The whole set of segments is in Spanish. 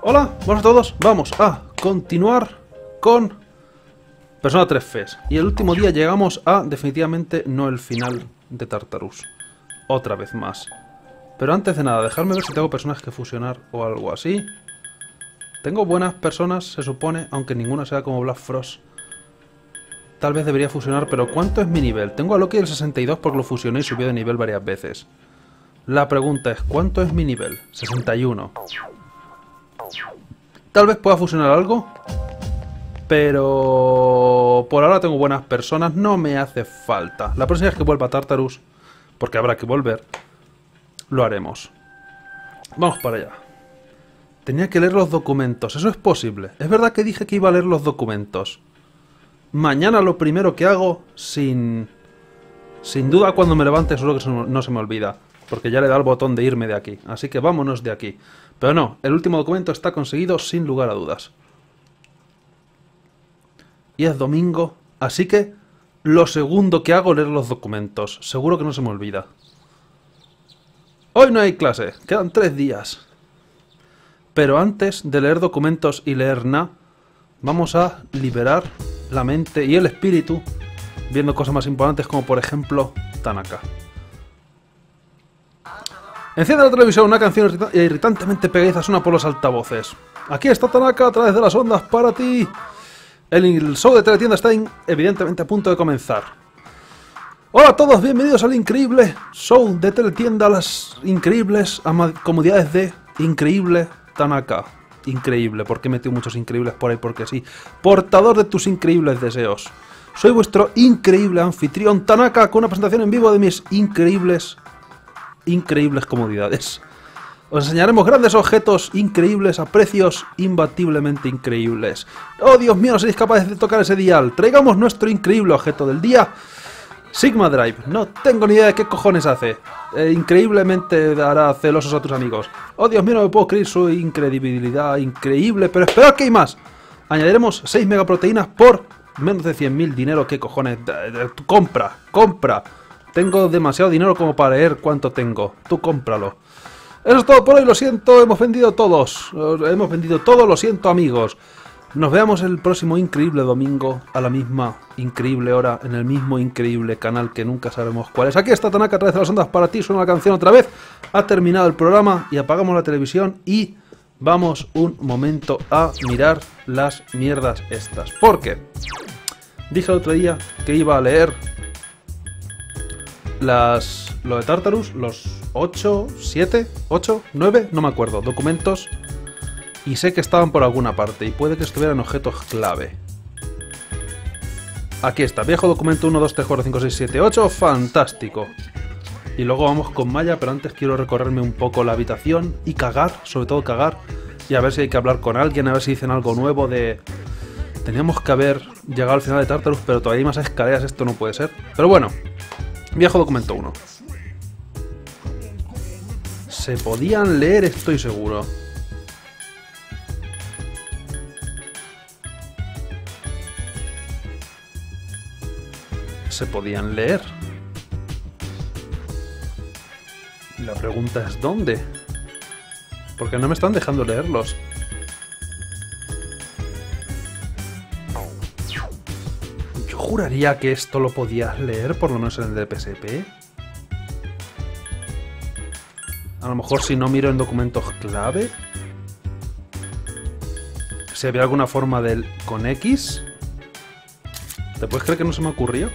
Hola, buenas a todos, vamos a continuar con Persona 3 Fes. Y el último día llegamos a, definitivamente, no el final de Tartarus. Otra vez más. Pero antes de nada, dejadme ver si tengo personajes que fusionar o algo así. Tengo buenas personas, se supone, aunque ninguna sea como Black Frost. Tal vez debería fusionar, pero ¿cuánto es mi nivel? Tengo a Loki del 62 porque lo fusioné y subió de nivel varias veces. La pregunta es, ¿cuánto es mi nivel? 61. Tal vez pueda fusionar algo, pero por ahora tengo buenas personas, no me hace falta. La próxima vez que vuelva a Tartarus, porque habrá que volver, lo haremos. Vamos para allá. Tenía que leer los documentos, eso es posible. Es verdad que dije que iba a leer los documentos. Mañana lo primero que hago, sin duda cuando me levante, solo que no se me olvida. Porque ya le da el botón de irme de aquí. Así que vámonos de aquí. Pero no, el último documento está conseguido sin lugar a dudas. Y es domingo. Así que lo segundo que hago es leer los documentos. Seguro que no se me olvida. Hoy no hay clase. Quedan 3 días. Pero antes de leer documentos y leer nada, vamos a liberar la mente y el espíritu viendo cosas más importantes como por ejemplo Tanaka. Enciende la televisión, una canción irritantemente pegadiza suena por los altavoces. Aquí está Tanaka a través de las ondas para ti. El show de Teletienda está evidentemente a punto de comenzar. Hola a todos, bienvenidos al increíble show de Teletienda, las increíbles comodidades de Increíble Tanaka. Increíble, porque he metido muchos increíbles por ahí porque sí. Portador de tus increíbles deseos. Soy vuestro increíble anfitrión Tanaka con una presentación en vivo de mis increíbles comodidades. Os enseñaremos grandes objetos increíbles a precios imbatiblemente increíbles. ¡Oh, Dios mío! No seréis capaces de tocar ese dial. Traigamos nuestro increíble objeto del día. Sigma Drive. No tengo ni idea de qué cojones hace. Increíblemente hará celosos a tus amigos. ¡Oh, Dios mío! No me puedo creer su incredibilidad increíble. Pero esperad que hay más. Añadiremos 6 megaproteínas por menos de 100.000 dinero. ¿Qué cojones? Compra. Compra. Tengo demasiado dinero como para leer cuánto tengo. Tú cómpralo. Eso es todo por hoy, lo siento, hemos vendido todos. Hemos vendido todo, lo siento amigos. Nos veamos el próximo increíble domingo a la misma increíble hora, en el mismo increíble canal que nunca sabremos cuál es. Aquí está Tanaka a través de las ondas para ti, suena la canción otra vez. Ha terminado el programa y apagamos la televisión y vamos un momento a mirar las mierdas estas. Porque dije el otro día que iba a leer lo de Tartarus, los 8, 7, 8, 9, no me acuerdo, documentos, y sé que estaban por alguna parte, y puede que estuvieran objetos clave. Aquí está, viejo documento 1, 2, 3, 4, 5, 6, 7, 8, fantástico. Y luego vamos con Maya, pero antes quiero recorrerme un poco la habitación y cagar, sobre todo cagar, y a ver si hay que hablar con alguien, a ver si dicen algo nuevo de... Teníamos que haber llegado al final de Tartarus, pero todavía hay más escaleras, esto no puede ser. Pero bueno... Viejo documento 1. Se podían leer, estoy seguro. Se podían leer. La pregunta es ¿dónde? Porque no me están dejando leerlos. Juraría que esto lo podías leer, por lo menos en el de PSP. A lo mejor si no miro en documentos clave. Si había alguna forma del con X. ¿Te puedes creer que no se me ocurrió?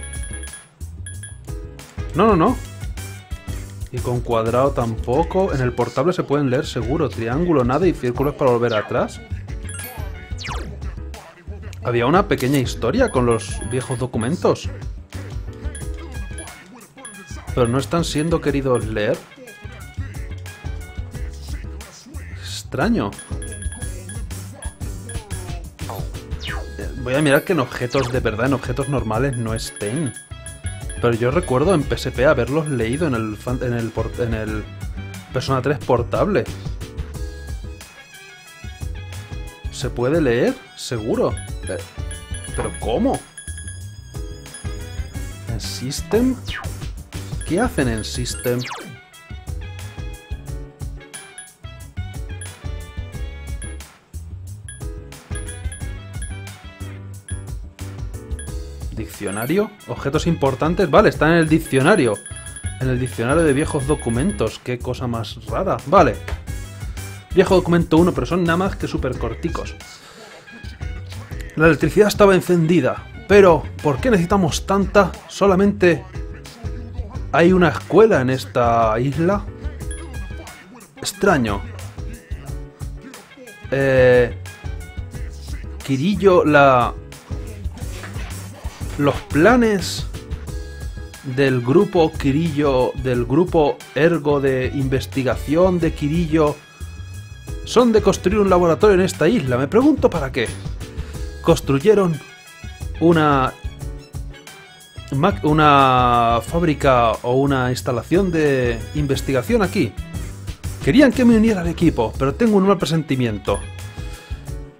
No, no, no. Y con cuadrado tampoco. En el portable se pueden leer seguro. Triángulo, nada y círculos para volver atrás. Había una pequeña historia con los viejos documentos. Pero no están siendo queridos leer. Extraño. Voy a mirar que en objetos de verdad, en objetos normales no estén. Pero yo recuerdo en PSP haberlos leído en el Persona 3 portable. ¿Se puede leer? Seguro. ¿Pero cómo? ¿En System? ¿Qué hacen en System? ¿Diccionario? ¿Objetos importantes? Vale, está en el diccionario. En el diccionario de viejos documentos. Qué cosa más rara. Vale. Viejo documento 1, pero son nada más que súper corticos. La electricidad estaba encendida. Pero, ¿por qué necesitamos tanta? Solamente... ¿hay una escuela en esta isla? Extraño. Kirillo, los planes del grupo Kirillo, del grupo Ergo de investigación de Kirillo, son de construir un laboratorio en esta isla. Me pregunto para qué. Construyeron una fábrica o una instalación de investigación aquí. Querían que me uniera al equipo, pero tengo un mal presentimiento.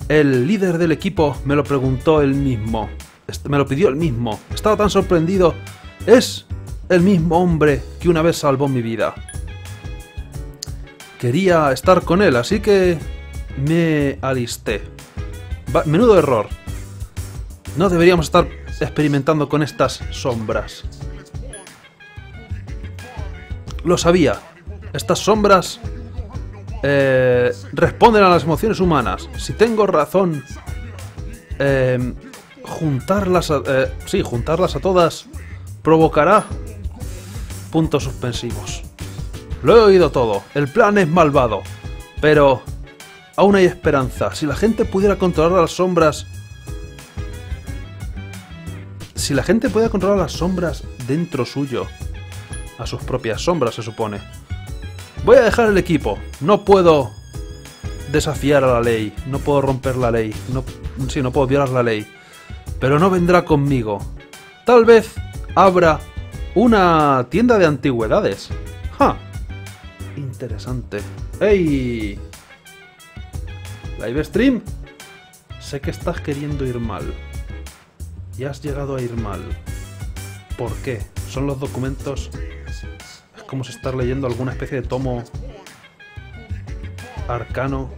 El líder del equipo me lo preguntó él mismo. Me lo pidió él mismo. Estaba tan sorprendido. Es el mismo hombre que una vez salvó mi vida. Quería estar con él, así que me alisté. Menudo error. No deberíamos estar experimentando con estas sombras. Lo sabía. Estas sombras responden a las emociones humanas. Si tengo razón, juntarlas a todas provocará puntos suspensivos. Lo he oído todo. El plan es malvado, pero aún hay esperanza. Si la gente pudiera controlar las sombras... Si la gente pudiera controlar las sombras dentro suyo, a sus propias sombras se supone. Voy a dejar el equipo. No puedo desafiar a la ley. No puedo romper la ley. No puedo violar la ley. Pero no vendrá conmigo. Tal vez abra una tienda de antigüedades. ¡Ja! Interesante. ¡Ey! Live stream. Sé que estás queriendo ir mal. Y has llegado a ir mal. ¿Por qué? Son los documentos... como si estar leyendo alguna especie de tomo arcano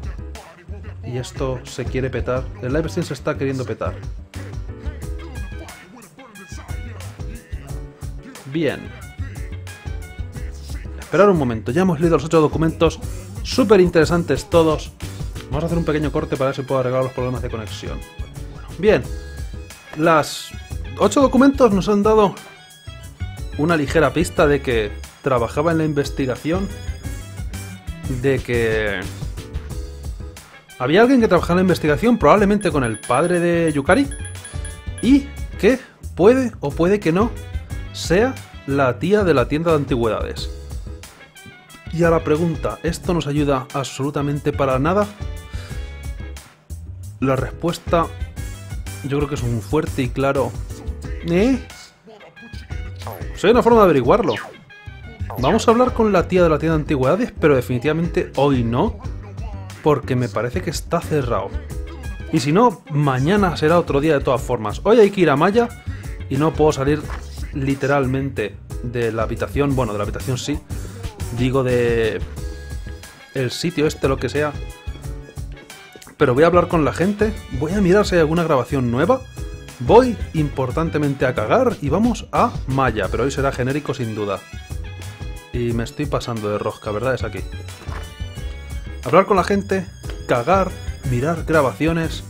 y esto se quiere petar. El live stream se está queriendo petar. Bien. Esperar un momento. Ya hemos leído los 8 documentos. Súper interesantes todos. Vamos a hacer un pequeño corte para ver si puedo arreglar los problemas de conexión. Bien. Las 8 documentos nos han dado una ligera pista de que trabajaba en la investigación, de que había alguien que trabajaba en la investigación, probablemente con el padre de Yukari, y que puede o puede que no sea la tía de la tienda de antigüedades. Y a la pregunta, ¿esto nos ayuda absolutamente para nada? La respuesta yo creo que es un fuerte y claro Soy una forma de averiguarlo. Vamos a hablar con la tía de la tienda de antigüedades, pero definitivamente hoy no, porque me parece que está cerrado. Y si no, mañana será otro día de todas formas. Hoy hay que ir a Maya y no puedo salir literalmente de la habitación, bueno, de la habitación sí, digo de el sitio este, lo que sea. Pero voy a hablar con la gente, voy a mirar si hay alguna grabación nueva, voy importantemente a cagar y vamos a Maya, pero hoy será genérico sin duda. Y me estoy pasando de rosca, ¿verdad? Es aquí. Hablar con la gente, cagar, mirar grabaciones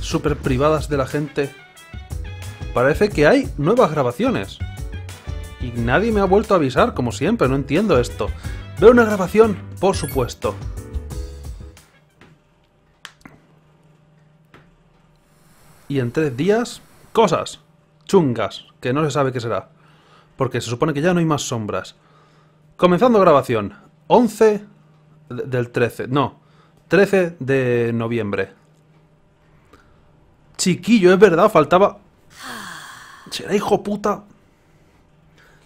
súper privadas de la gente. Parece que hay nuevas grabaciones. Y nadie me ha vuelto a avisar, como siempre, no entiendo esto. Veo una grabación, por supuesto. Y en 3 días, cosas chungas, que no se sabe qué será. Porque se supone que ya no hay más sombras. Comenzando grabación, 13 de noviembre. Chiquillo, es verdad, faltaba... ¿Será hijo puta?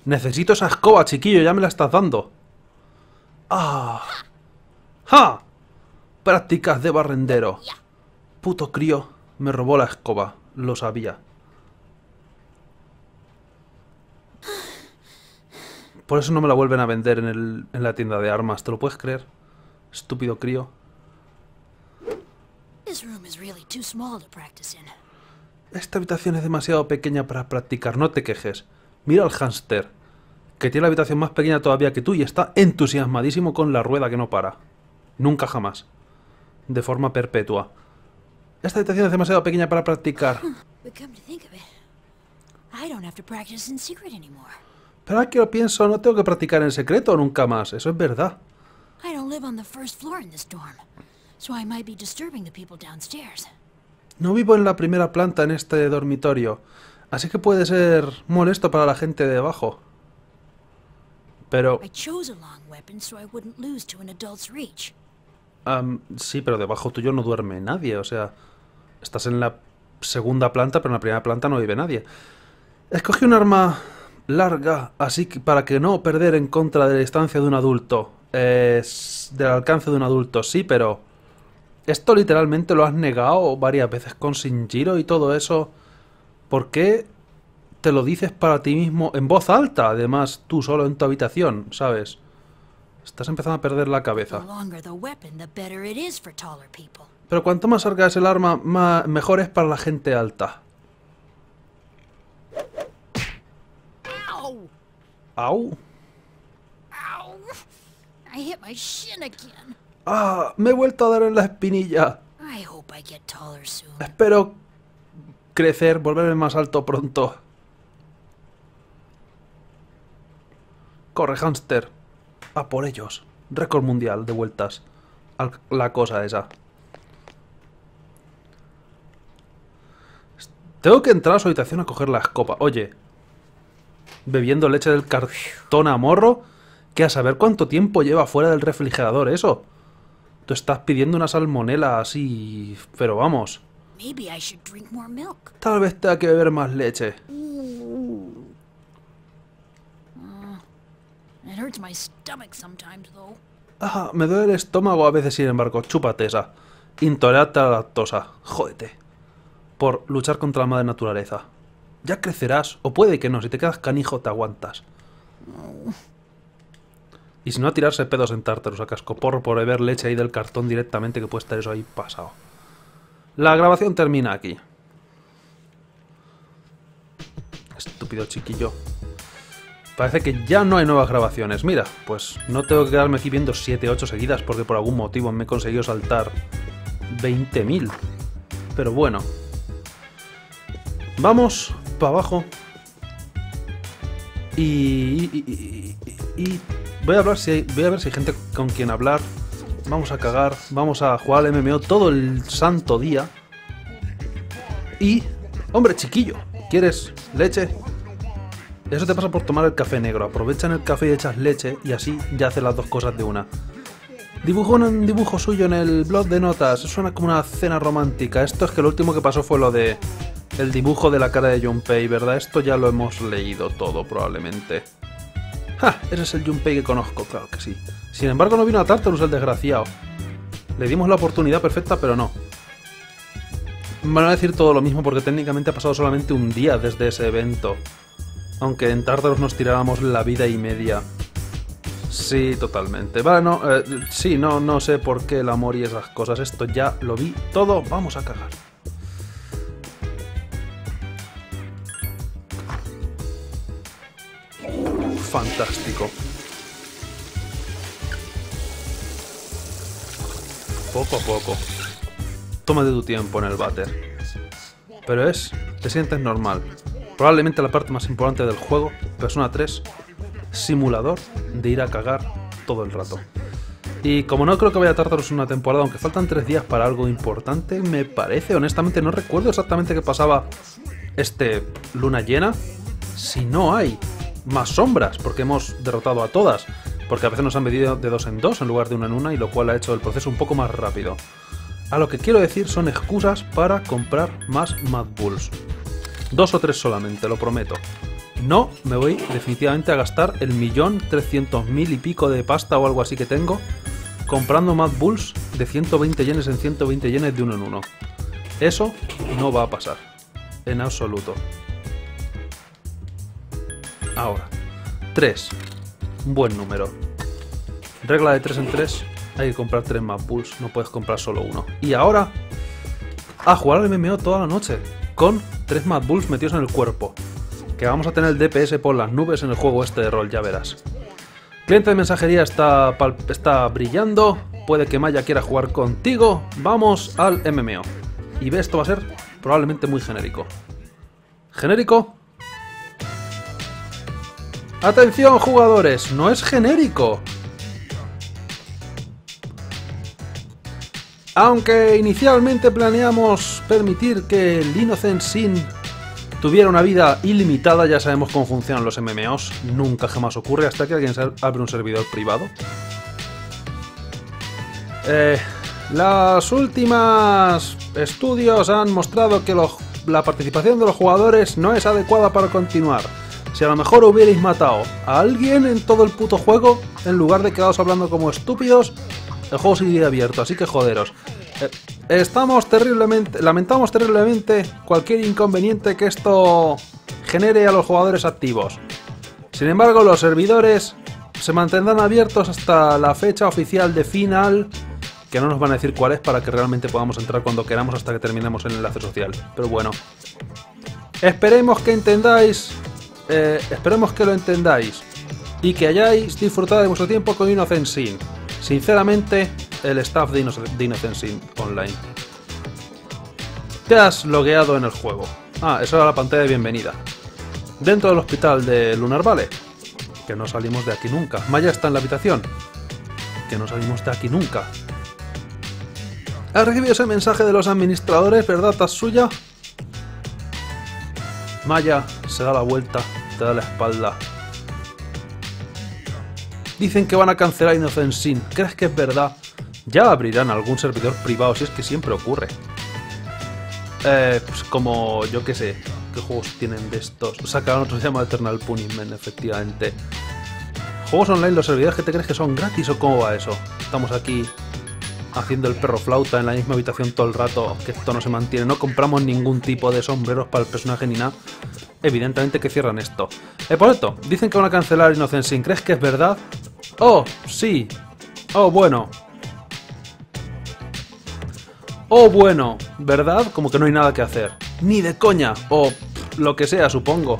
Necesito esa escoba, chiquillo, ya me la estás dando. ¡Ah! ¡Ja! Prácticas de barrendero. Puto crío, me robó la escoba, lo sabía. Por eso no me la vuelven a vender en la tienda de armas, ¿te lo puedes creer? Estúpido crío. Esta habitación es demasiado pequeña para practicar, no te quejes. Mira al hámster, que tiene la habitación más pequeña todavía que tú y está entusiasmadísimo con la rueda que no para. Nunca jamás. De forma perpetua. Esta habitación es demasiado pequeña para practicar. Pero ahora que lo pienso, no tengo que practicar en secreto nunca más. Eso es verdad. No vivo en la primera planta en este dormitorio, así que puede ser molesto para la gente de abajo. Pero... sí, pero debajo tuyo no duerme nadie, o sea... Estás en la segunda planta, pero en la primera planta no vive nadie. Escogí un arma larga, así que para que no perder en contra de la distancia de un adulto. Del alcance de un adulto, sí, pero... Esto literalmente lo has negado varias veces con Shinjiro y todo eso. ¿Por qué te lo dices para ti mismo en voz alta? Además, tú solo en tu habitación, ¿sabes? Estás empezando a perder la cabeza. Pero cuanto más larga es el arma, mejor es para la gente alta. ¡Au! ¡Ah! Me he vuelto a dar en la espinilla. Espero crecer, volverme más alto pronto. Corre, hámster. A por ellos. Récord mundial de vueltas. La cosa esa. Tengo que entrar a su habitación a coger la escoba. Oye. Bebiendo leche del cartón a morro. Que a saber cuánto tiempo lleva fuera del refrigerador eso. Tú estás pidiendo una salmonela así... Pero vamos. Tal vez tenga que beber más leche. Ah, me duele el estómago a veces, sin embargo. Chúpate esa. Intolerante a la lactosa. Jódete. Por luchar contra la madre naturaleza. Ya crecerás. O puede que no. Si te quedas canijo, te aguantas. Y si no, a tirarse pedos en Tartarus a cascoporro por beber leche ahí del cartón directamente, que puede estar eso ahí pasado. La grabación termina aquí. Estúpido chiquillo. Parece que ya no hay nuevas grabaciones. Mira, pues no tengo que quedarme aquí viendo 7, 8 seguidas porque por algún motivo me he conseguido saltar 20.000. Pero bueno. Vamos para abajo. Y voy a hablar voy a ver si hay gente con quien hablar. Vamos a cagar, vamos a jugar al MMO todo el santo día. Y... Hombre, chiquillo, ¿quieres leche? Eso te pasa por tomar el café negro. Aprovechan el café y echas leche y así ya haces las dos cosas de una. Dibujó un dibujo suyo en el blog de notas. Suena como una cena romántica. Esto es que lo último que pasó fue lo de... El dibujo de la cara de Junpei, ¿verdad? Esto ya lo hemos leído todo, probablemente. ¡Ja! Ese es el Junpei que conozco, claro que sí. Sin embargo, no vino a Tartarus el desgraciado. Le dimos la oportunidad perfecta, pero no. Van a decir todo lo mismo porque técnicamente ha pasado solamente un día desde ese evento. Aunque en Tartarus nos tirábamos la vida y media. Sí, totalmente. Vale, no, sí, no sé por qué el amor y esas cosas. Esto ya lo vi todo. Vamos a cagar. Fantástico. Poco a poco. Tómate tu tiempo en el váter. Pero te sientes normal. Probablemente la parte más importante del juego, Persona 3, simulador de ir a cagar todo el rato. Y como no creo que vaya a tardaros una temporada, aunque faltan 3 días para algo importante, me parece, honestamente, no recuerdo exactamente qué pasaba luna llena. Si no hay más sombras, porque hemos derrotado a todas, porque a veces nos han medido de 2 en 2 en lugar de 1 en 1, y lo cual ha hecho el proceso un poco más rápido. A lo que quiero decir son excusas para comprar más Mad Bulls. 2 o 3 solamente, lo prometo. No me voy definitivamente a gastar el 1.300.000 y pico de pasta o algo así que tengo comprando Mad Bulls de 120 yenes en 120 yenes de 1 en 1. Eso no va a pasar, en absoluto. Ahora, 3, un buen número. Regla de 3 en 3, hay que comprar 3 Mad Bulls, no puedes comprar solo uno. Y ahora, a jugar al MMO toda la noche, con 3 Mad Bulls metidos en el cuerpo. Que vamos a tener el DPS por las nubes en el juego este de rol, ya verás. Cliente de mensajería está brillando. Puede que Maya quiera jugar contigo. Vamos al MMO. Y ve, esto va a ser probablemente muy genérico. ¿Genérico? ¡Atención, jugadores! ¡No es genérico! Aunque inicialmente planeamos permitir que el Innocent Sin tuviera una vida ilimitada, ya sabemos cómo funcionan los MMOs. Nunca jamás ocurre hasta que alguien abre un servidor privado. Las últimas estudios han mostrado que la participación de los jugadores no es adecuada para continuar. Si a lo mejor hubierais matado a alguien en todo el puto juego, en lugar de quedaros hablando como estúpidos, el juego sigue abierto, así que joderos. Lamentamos terriblemente cualquier inconveniente que esto genere a los jugadores activos. Sin embargo, los servidores se mantendrán abiertos hasta la fecha oficial de final, que no nos van a decir cuál es, para que realmente podamos entrar cuando queramos hasta que terminemos el enlace social. Pero bueno, esperemos que entendáis, esperemos que lo entendáis y que hayáis disfrutado de vuestro tiempo con Innocent Sin. Sinceramente, el staff de Innocent Sin Online. Te has logueado en el juego. Ah, eso era la pantalla de bienvenida. Dentro del hospital de Lunar Vale, que no salimos de aquí nunca. Maya está en la habitación, que no salimos de aquí nunca. ¿Has recibido ese mensaje de los administradores, verdad, Tatsuya? Maya se da la vuelta, te da la espalda. Dicen que van a cancelar Innocent Sin. ¿Crees que es verdad? Ya abrirán algún servidor privado, si es que siempre ocurre. Pues como, yo qué sé, ¿qué juegos tienen de estos? Sacaron otro que se llama Eternal Punishment, efectivamente. ¿Juegos online, los servidores que te crees que son gratis o cómo va eso? Estamos aquí haciendo el perro flauta en la misma habitación todo el rato, que esto no se mantiene. No compramos ningún tipo de sombreros para el personaje ni nada. Evidentemente que cierran esto. Por cierto, dicen que van a cancelar Innocent Sin. ¿Crees que es verdad? Oh, sí. Oh, bueno. Oh, bueno. ¿Verdad? Como que no hay nada que hacer. Ni de coña. O lo que sea, supongo.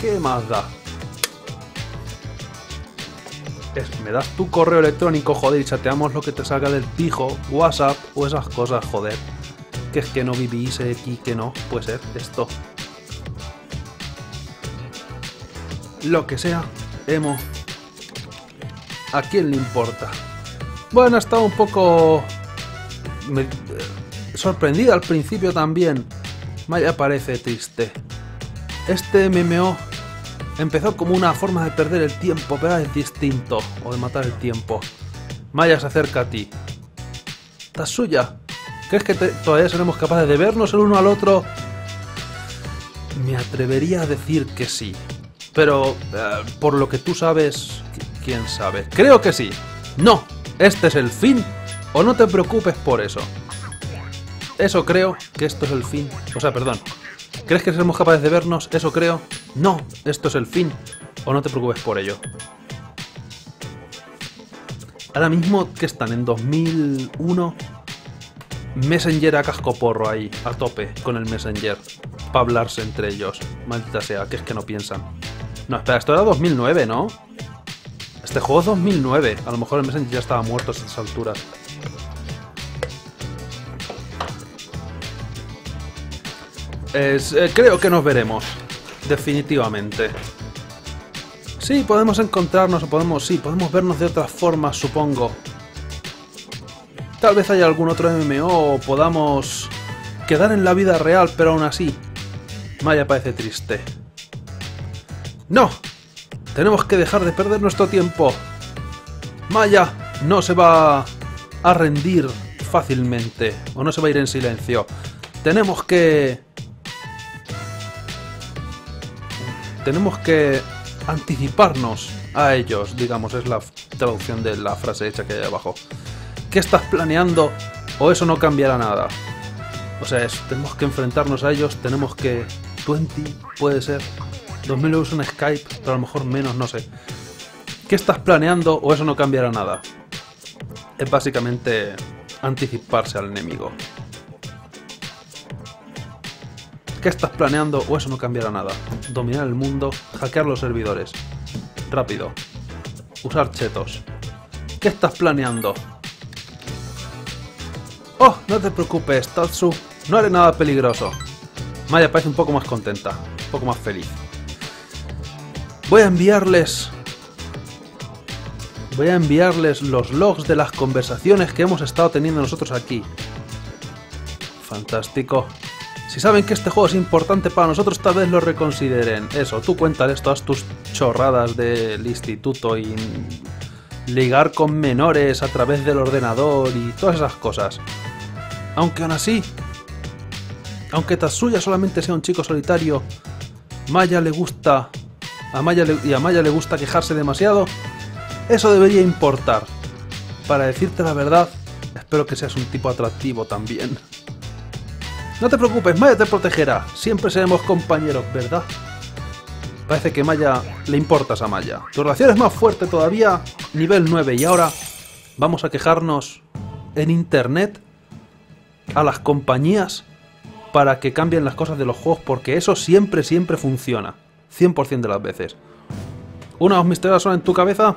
¿Qué más da? Me das tu correo electrónico, joder, y chateamos lo que te salga del pijo, WhatsApp o esas cosas, joder. Que es que no vivís aquí, que no, puede ser esto. Lo que sea, emo. ¿A quién le importa? Bueno, estaba un poco sorprendida al principio también. Maya parece triste. Este MMO empezó como una forma de perder el tiempo, pero es distinto, o de matar el tiempo. Maya se acerca a ti. Tatsuya, ¿crees que todavía seremos capaces de vernos el uno al otro? Me atrevería a decir que sí. Pero, por lo que tú sabes, ¿quién sabe? Creo que sí. No, este es el fin, o no te preocupes por eso. Eso creo, que esto es el fin. O sea, perdón. ¿Crees que seremos capaces de vernos? Eso creo. No, esto es el fin, o no te preocupes por ello. Ahora mismo, que están en 2001... Messenger a cascoporro ahí, a tope, con el Messenger, para hablarse entre ellos. Maldita sea, que es que no piensan. No, espera, esto era 2009, ¿no? Este juego es 2009. A lo mejor el Messenger ya estaba muerto a estas alturas. Creo que nos veremos. Definitivamente. Sí, podemos encontrarnos, o podemos vernos de otras formas, supongo. Tal vez haya algún otro MMO o podamos quedar en la vida real, pero aún así, Maya parece triste. ¡No! Tenemos que dejar de perder nuestro tiempo. Maya no se va a rendir fácilmente, o no se va a ir en silencio. Tenemos que anticiparnos a ellos, digamos, es la traducción de la frase hecha que hay abajo. ¿Qué estás planeando? O eso no cambiará nada. O sea, tenemos que enfrentarnos a ellos, tenemos que... 20, puede ser. 2000 euros en Skype, pero a lo mejor menos, no sé. ¿Qué estás planeando? O eso no cambiará nada. Es básicamente anticiparse al enemigo. ¿Qué estás planeando o eso no cambiará nada? Dominar el mundo, hackear los servidores. Rápido. Usar chetos. ¿Qué estás planeando? ¡Oh! No te preocupes, Tatsu. No haré nada peligroso. Maya parece un poco más contenta. Un poco más feliz. Voy a enviarles los logs de las conversaciones que hemos estado teniendo nosotros aquí. Fantástico. Si saben que este juego es importante para nosotros, tal vez lo reconsideren. Eso, tú cuéntales todas tus chorradas del instituto y ligar con menores a través del ordenador y todas esas cosas. Aunque aún así, aunque Tatsuya solamente sea un chico solitario, a Maya le gusta quejarse demasiado. Eso debería importar. Para decirte la verdad, espero que seas un tipo atractivo también. No te preocupes, Maya te protegerá. Siempre seremos compañeros, ¿verdad? Parece que Maya le importas a Maya. Tu relación es más fuerte todavía, nivel 9. Y ahora vamos a quejarnos en internet a las compañías para que cambien las cosas de los juegos, porque eso siempre, siempre funciona. 100% de las veces. ¿Una voz misteriosa suena en tu cabeza?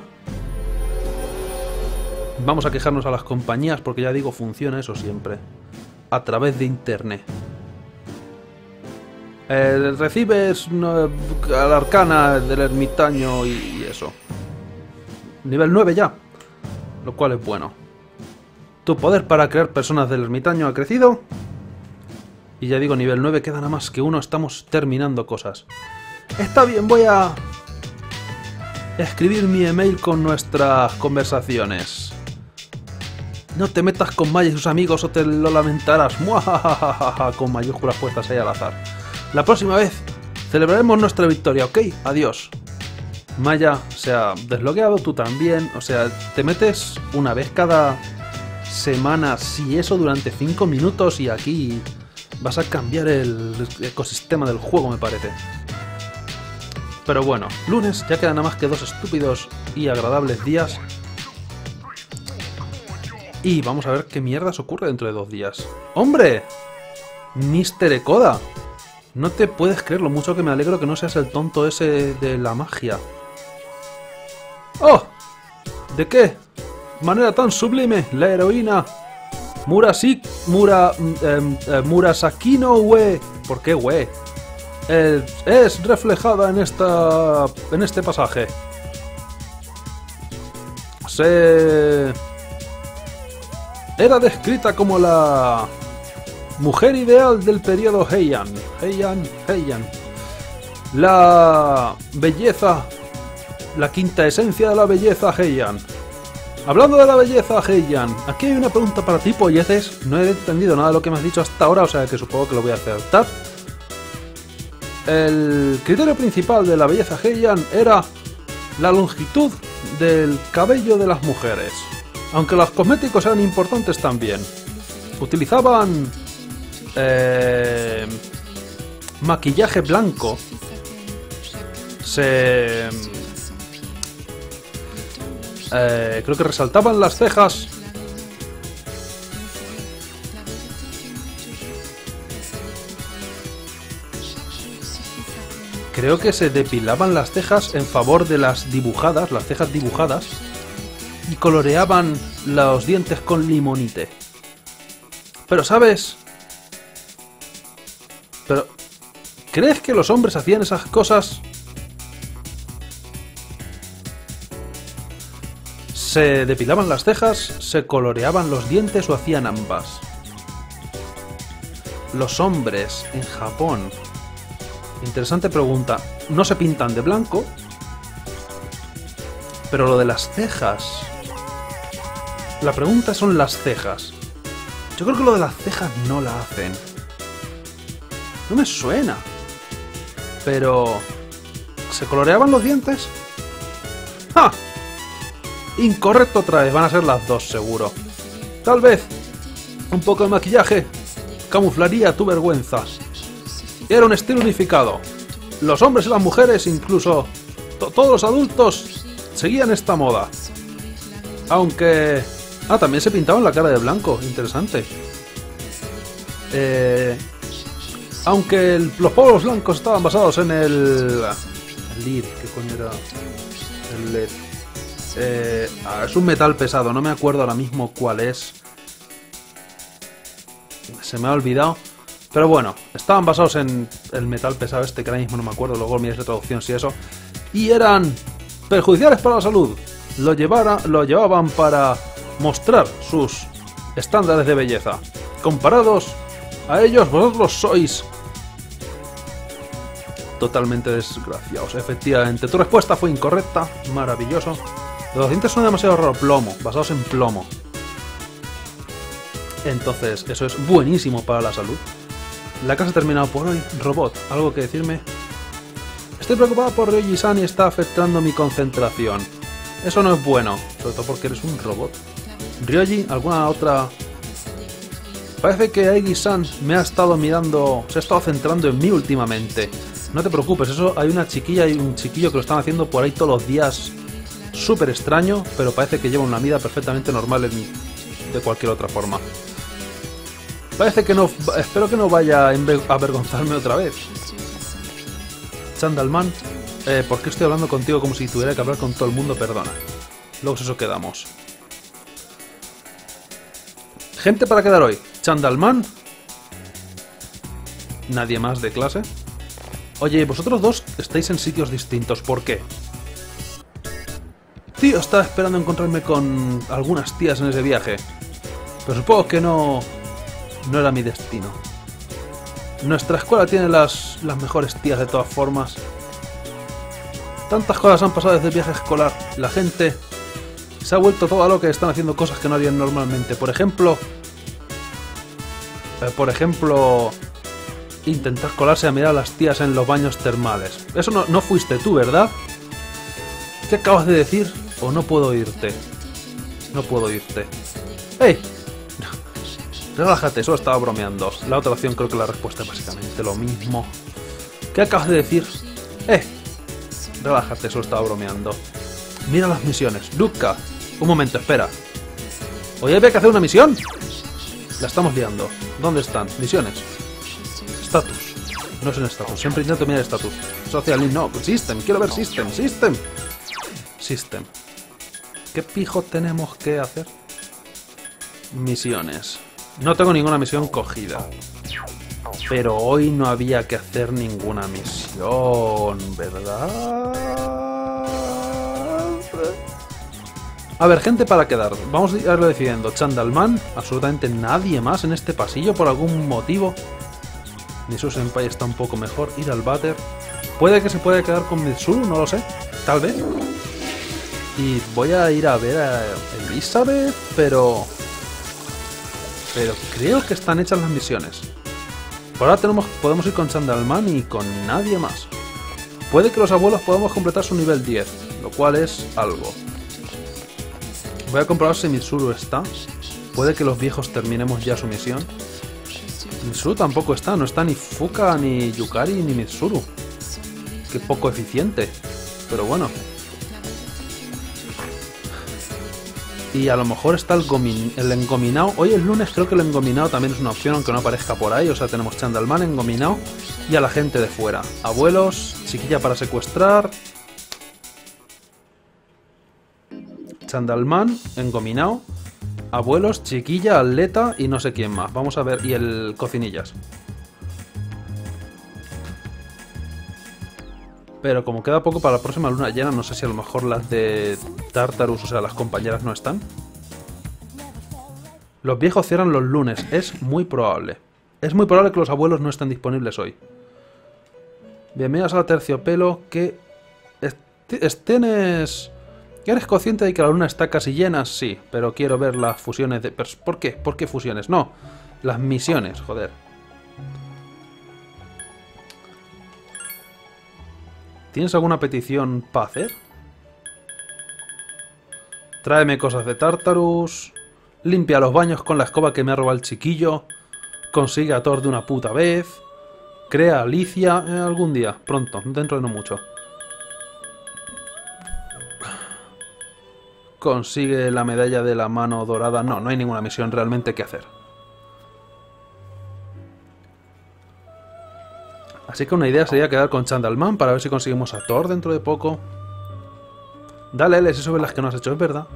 Vamos a quejarnos a las compañías porque ya digo, funciona eso siempre. A través de internet. Recibes a la arcana del ermitaño y eso. Nivel 9 ya. Lo cual es bueno. Tu poder para crear personas del ermitaño ha crecido. Y ya digo, nivel 9 queda nada más que uno. Estamos terminando cosas. Está bien, voy a escribir mi email con nuestras conversaciones. No te metas con Maya y sus amigos o te lo lamentarás. ¡Muajajajaja! Con mayúsculas puestas ahí al azar. La próxima vez celebraremos nuestra victoria, ¿ok? Adiós. Maya se ha desbloqueado, tú también. O sea, te metes una vez cada semana, si eso, durante 5 minutos y aquí vas a cambiar el ecosistema del juego, me parece. Pero bueno, lunes ya quedan nada más que 2 estúpidos y agradables días. Y vamos a ver qué mierdas ocurre dentro de 2 días. ¡Hombre! ¡Mister Ekoda! No te puedes creer lo mucho que me alegro que no seas el tonto ese de la magia. ¡Oh! ¿De qué manera tan sublime? La heroína Murasaki no Ue. ¿Por qué Ue? Es reflejada en este pasaje. Era descrita como la mujer ideal del periodo Heian. La belleza, la quinta esencia de la belleza Heian. Hablando de la belleza Heian, aquí hay una pregunta para ti, polleces. No he entendido nada de lo que me has dicho hasta ahora, o sea que supongo que lo voy a acertar. El criterio principal de la belleza Heian era la longitud del cabello de las mujeres, aunque los cosméticos eran importantes también. Utilizaban maquillaje blanco. Creo que resaltaban las cejas. Creo que se depilaban las cejas en favor de las cejas dibujadas, y coloreaban los dientes con limonite. Pero ¿sabes? Pero ¿crees que los hombres hacían esas cosas? ¿Se depilaban las cejas, se coloreaban los dientes o hacían ambas? Los hombres en Japón. Interesante pregunta. No se pintan de blanco, pero lo de las cejas... La pregunta son las cejas. Yo creo que lo de las cejas no la hacen. No me suena. Pero... ¿se coloreaban los dientes? ¡Ja! Incorrecto otra vez. Van a ser las dos, seguro. Tal vez un poco de maquillaje camuflaría tu vergüenza. Era un estilo unificado. Los hombres y las mujeres, incluso todos los adultos, seguían esta moda. Aunque... ah, también se pintaban la cara de blanco. Interesante. Aunque los pueblos blancos estaban basados en el... Lead, ¿qué coño era? El lead. Es un metal pesado, no me acuerdo ahora mismo cuál es. Se me ha olvidado. Pero bueno, estaban basados en el metal pesado este, que ahora mismo no me acuerdo, luego miréis la traducción si eso. Y eran perjudiciales para la salud. Lo llevaban para mostrar sus estándares de belleza. Comparados a ellos, vosotros sois totalmente desgraciados. Efectivamente, tu respuesta fue incorrecta. Maravilloso. Los dientes son demasiado raros. Plomo, basados en plomo. Entonces, eso es buenísimo para la salud. La casa ha terminado por hoy. Robot, ¿algo que decirme? Estoy preocupado por Ryoji-san y está afectando mi concentración. Eso no es bueno, sobre todo porque eres un robot. Ryoji, ¿alguna otra...? Parece que Aigi-san me ha estado mirando... Se ha estado centrando en mí últimamente. No te preocupes, eso hay una chiquilla y un chiquillo que lo están haciendo por ahí todos los días. Súper extraño, pero parece que lleva una vida perfectamente normal en mí. De cualquier otra forma. Parece que no... Espero que no vaya a avergonzarme otra vez. Chandalman, ¿por qué estoy hablando contigo como si tuviera que hablar con todo el mundo? Perdona. Luego eso quedamos. Gente para quedar hoy. Chandalman. Nadie más de clase. Oye, vosotros dos estáis en sitios distintos. ¿Por qué? Tío, estaba esperando encontrarme con algunas tías en ese viaje. Pero supongo que no era mi destino. Nuestra escuela tiene las mejores tías de todas formas. Tantas cosas han pasado desde el viaje escolar. La gente se ha vuelto toda loca y están haciendo cosas que no harían normalmente. Por ejemplo, intentar colarse a mirar a las tías en los baños termales. Eso no fuiste tú, ¿verdad? ¿Qué acabas de decir? O no puedo oírte. No puedo oírte. ¡Ey! Relájate, solo estaba bromeando. La otra opción creo que la respuesta es básicamente lo mismo. ¿Qué acabas de decir? Relájate, solo estaba bromeando. Mira las misiones. Luca, un momento, espera. ¿Hoy había que hacer una misión? La estamos liando. ¿Dónde están? Misiones. Status. No es en status. Siempre intento mirar status. Social, no. System. Quiero ver system. System. System. ¿Qué pijo tenemos que hacer? Misiones. No tengo ninguna misión cogida. Pero hoy no había que hacer ninguna misión, ¿verdad? A ver, gente para quedar. Vamos a irlo decidiendo. Chandalman, absolutamente nadie más en este pasillo por algún motivo. Mitsuru Senpai está un poco mejor. Ir al váter. Puede que se pueda quedar con Mitsuru, no lo sé. Tal vez. Y voy a ir a ver a Elizabeth, pero creo que están hechas las misiones. Por ahora podemos ir con Chandalman y con nadie más. Puede que los abuelos podamos completar su nivel 10, lo cual es algo. Voy a comprobar si Mitsuru está. Puede que los viejos terminemos ya su misión. Mitsuru tampoco está, no está ni Fuka, ni Yukari, ni Mitsuru. Qué poco eficiente, pero bueno. Y a lo mejor está el engominado. Hoy es lunes, creo que el engominado también es una opción, aunque no aparezca por ahí. O sea, tenemos Chandalman, engominado y a la gente de fuera. Abuelos, chiquilla para secuestrar. Chandalman, engominado. Abuelos, chiquilla, atleta y no sé quién más. Vamos a ver. Y el cocinillas. Pero como queda poco para la próxima luna llena, no sé si a lo mejor las de Tartarus, o sea, las compañeras no están. Los viejos cierran los lunes, es muy probable. Es muy probable que los abuelos no estén disponibles hoy. Bienvenidos a Terciopelo, que... ¿Tienes...? ¿Eres consciente de que la luna está casi llena? Sí, pero quiero ver las fusiones de... ¿Por qué? ¿Por qué fusiones? No, las misiones, joder. ¿Tienes alguna petición para hacer? Tráeme cosas de Tartarus. Limpia los baños con la escoba que me ha robado el chiquillo. Consigue a Thor de una puta vez. Crea a Alicia algún día, pronto, dentro de no mucho. Consigue la medalla de la mano dorada. No, no hay ninguna misión realmente que hacer. Así que una idea sería quedar con Chandalman para ver si conseguimos a Thor dentro de poco. Dale, L, si sobre las que no has hecho, es verdad.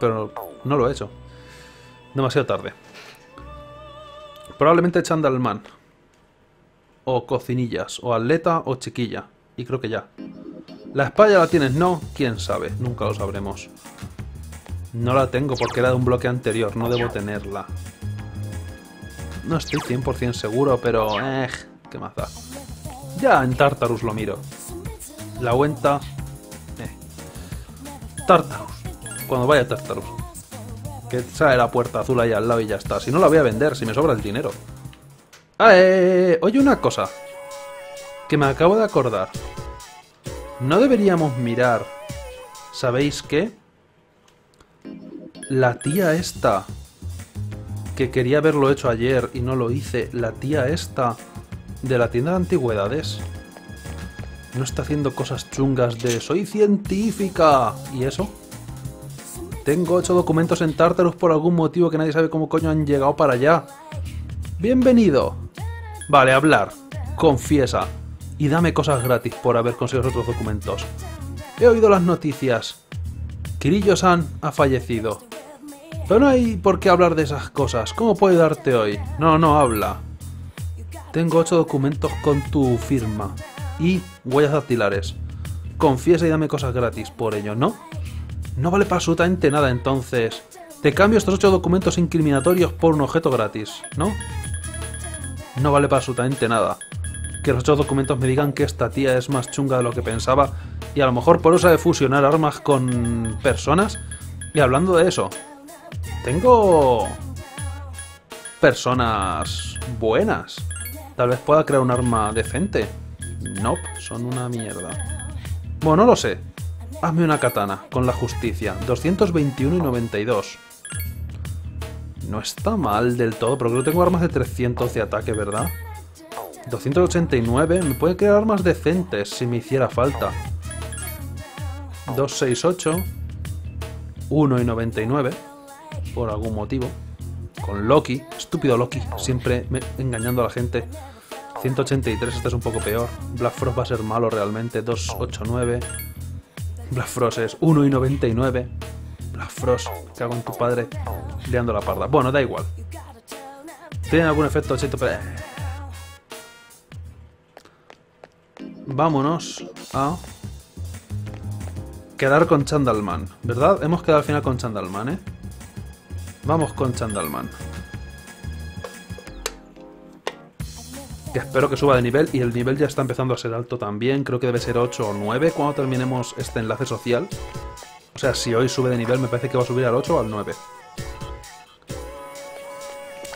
Pero no lo he hecho. Demasiado tarde. Probablemente Chandalman. O cocinillas. O atleta o chiquilla. Y creo que ya. La espada ya la tienes, ¿no? ¿Quién sabe? Nunca lo sabremos. No la tengo porque era de un bloque anterior. No debo tenerla. No estoy 100% seguro, pero... ¿qué más da? Ya en Tartarus lo miro. La cuenta... Tartarus. Cuando vaya a Tartarus. Que sale la puerta azul ahí al lado y ya está. Si no la voy a vender, si me sobra el dinero. Oye, una cosa. Que me acabo de acordar. No deberíamos mirar... ¿Sabéis qué? La tía esta... Que quería haberlo hecho ayer y no lo hice. La tía esta... De la tienda de antigüedades. No está haciendo cosas chungas de... ¡Soy científica! ¿Y eso? Tengo 8 documentos en Tartarus por algún motivo que nadie sabe cómo coño han llegado para allá. ¡Bienvenido! Vale, hablar. Confiesa. Y dame cosas gratis por haber conseguido otros documentos. He oído las noticias. Kirillo-san ha fallecido. Pero no hay por qué hablar de esas cosas. ¿Cómo puedo ayudarte hoy? No, no, habla. Tengo 8 documentos con tu firma. Y huellas dactilares. Confiesa y dame cosas gratis por ello, ¿no? No vale para absolutamente nada, entonces. Te cambio estos 8 documentos incriminatorios por un objeto gratis, ¿no? No vale para absolutamente nada. Que los 8 documentos me digan que esta tía es más chunga de lo que pensaba. Y a lo mejor por eso de fusionar armas con personas. Y hablando de eso... Tengo... personas... buenas. Tal vez pueda crear un arma decente. Nope, son una mierda. Bueno, no lo sé. Hazme una katana, con la justicia. 221 y 92. No está mal del todo, pero creo que tengo armas de 300 de ataque, ¿verdad? 289, me puede crear armas decentes si me hiciera falta. 268. 1 y 99. Por algún motivo. Con Loki. Estúpido Loki. Siempre engañando a la gente. 183, este es un poco peor. Black Frost va a ser malo realmente. 289. Black Frost es 1 y 99. Black Frost, ¿qué hago en tu padre? Liando la parda. Bueno, da igual. ¿Tienen algún efecto chito? Pero... Vámonos a... quedar con Chandalman. ¿Verdad? Hemos quedado al final con Chandalman, ¿eh? Vamos con Chandalman. Que espero que suba de nivel, y el nivel ya está empezando a ser alto también, creo que debe ser 8 o 9 cuando terminemos este enlace social. O sea, si hoy sube de nivel me parece que va a subir al 8 o al 9.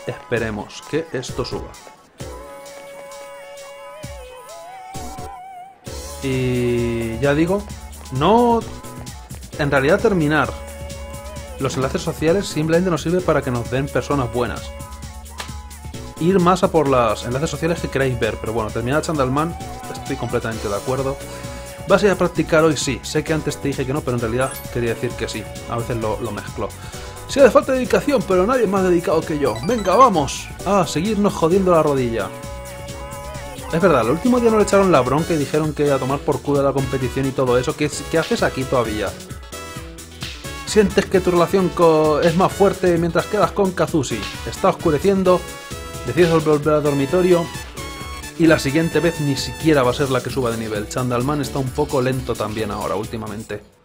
Esperemos que esto suba. Y ya digo, no... En realidad terminar los enlaces sociales simplemente nos sirve para que nos den personas buenas. Ir más a por las enlaces sociales que queráis ver, pero bueno, terminada Chandalman, estoy completamente de acuerdo. ¿Vas a ir a practicar hoy? Sí, sé que antes te dije que no, pero en realidad quería decir que sí, a veces lo mezclo. Sí, hace falta dedicación, pero nadie es más dedicado que yo. Venga, vamos a seguirnos jodiendo la rodilla. Es verdad, el último día no le echaron la bronca y dijeron que iba a tomar por culo la competición y todo eso. ¿Qué haces aquí todavía? ¿Sientes que tu relación es más fuerte mientras quedas con Kazushi? Está oscureciendo. Decides volver al dormitorio y la siguiente vez ni siquiera va a ser la que suba de nivel. Chandalman está un poco lento también ahora últimamente.